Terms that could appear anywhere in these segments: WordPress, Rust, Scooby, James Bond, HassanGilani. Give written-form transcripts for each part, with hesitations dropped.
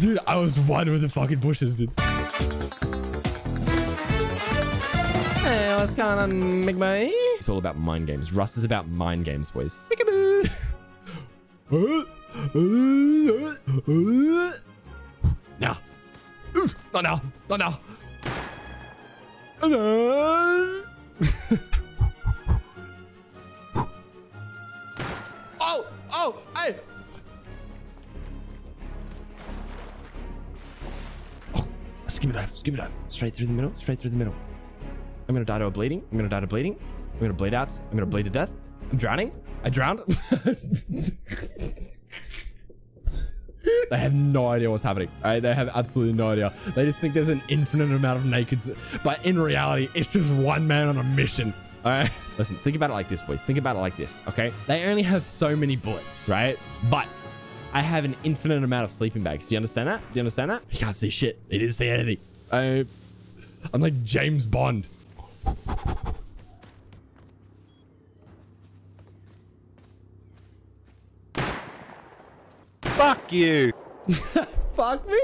Dude, I was one with the fucking bushes, dude. Hey, what's going on, McMay? It's all about mind games. Rust is about mind games, boys. Now. Not now. Not now. Oh! Oh! Hey! Oh! Scooby dive. Scooby dive. Straight through the middle. Straight through the middle. I'm gonna die to a bleeding. I'm gonna die to bleeding. I'm gonna bleed out. I'm gonna bleed to death. I'm drowning. I drowned. They have no idea what's happening. Right? They have absolutely no idea. They just think there's an infinite amount of nakeds, but in reality, it's just one man on a mission. All right. Listen, think about it like this, boys. Think about it like this. Okay. They only have so many bullets, right? But I have an infinite amount of sleeping bags. Do you understand that? Do you understand that? You can't see shit. They didn't see anything. I'm like James Bond. Fuck you. Fuck me?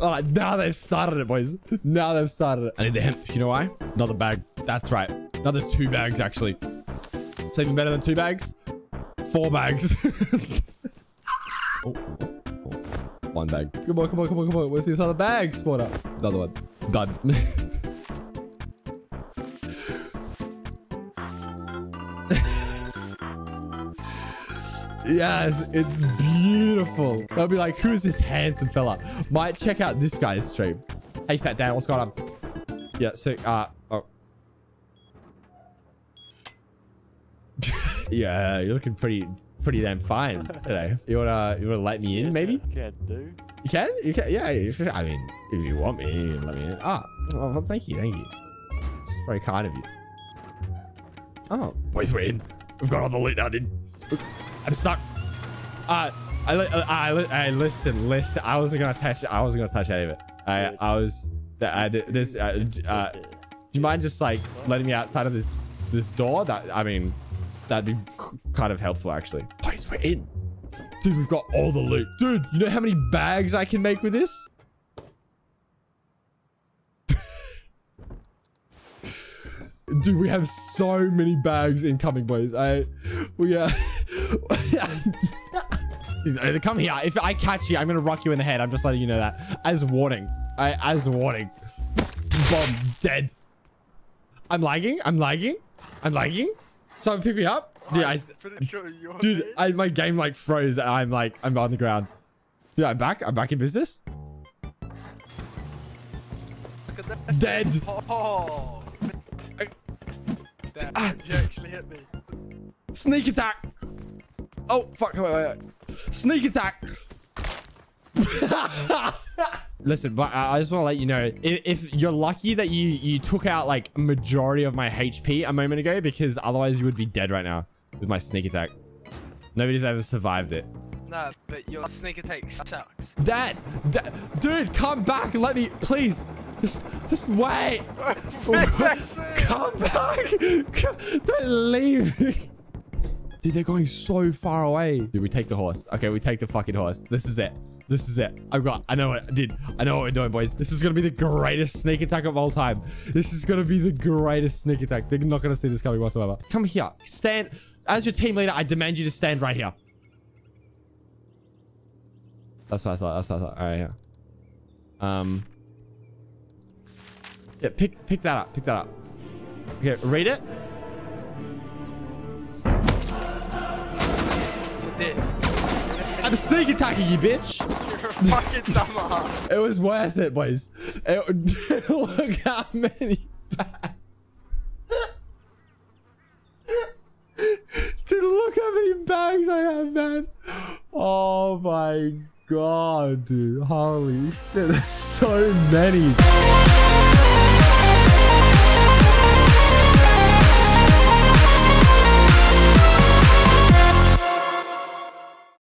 All right, now they've started it, boys. Now they've started it. I need the hemp. You know why? Another bag. That's right. Another 2 bags, actually. It's even better than 2 bags. 4 bags. Oh, oh, oh. 1 bag. Come on, come on, come on, come on. Where's this other bag? Spot up. Another one. Done. Yes, it's beautiful. They'll be like, who's this handsome fella? Might check out this guy's stream. Hey, Fat Dan, what's going on? Yeah, so, oh. Yeah, you're looking pretty damn fine today. You wanna let me in, maybe? Can do. You can? You can? Yeah, I mean, if you want me, you can let me in. Ah, oh, well, thank you, thank you. It's very kind of you. Oh, boys, we're in. We've got all the loot now, dude. I'm stuck. Listen. I wasn't gonna touch any of it. Do you mind just like letting me outside of this door? That'd be kind of helpful actually. Boys, we're in. Dude, we've got all the loot. Dude, you know how many bags I can make with this? Dude, we have so many bags incoming, boys. Come here. If I catch you, I'm gonna rock you in the head. I'm just letting you know that as warning. As warning. Bomb dead. I'm lagging. Someone pick me up, dude. My game like froze. And I'm on the ground. Dude, I'm back in business. Look at that. Dead. Oh. You actually hit me. Sneak attack. Oh, fuck. Wait. Sneak attack. Listen, but I just want to let you know, if you're lucky that you took out like a majority of my HP a moment ago, because otherwise you would be dead right now with my sneak attack. Nobody's ever survived it. No, but your sneak attack sucks. Dad, dude, come back. Let me, please. Just wait. Come back. Don't leave. Dude, they're going so far away. Dude, we take the horse. Okay, we take the fucking horse. This is it. I know what we're doing, boys. This is going to be the greatest sneak attack of all time. This is going to be the greatest sneak attack. They're not going to see this coming whatsoever. Come here. Stand. As your team leader, I demand you to stand right here. That's what I thought. All right, yeah. Yeah, pick that up. Okay, read it. I'm sneak attacking you, bitch. You're a fucking dumbass. It was worth it, boys. Look how many bags. Dude, look how many bags I have, man. Oh my God, dude. Holy shit. There's so many.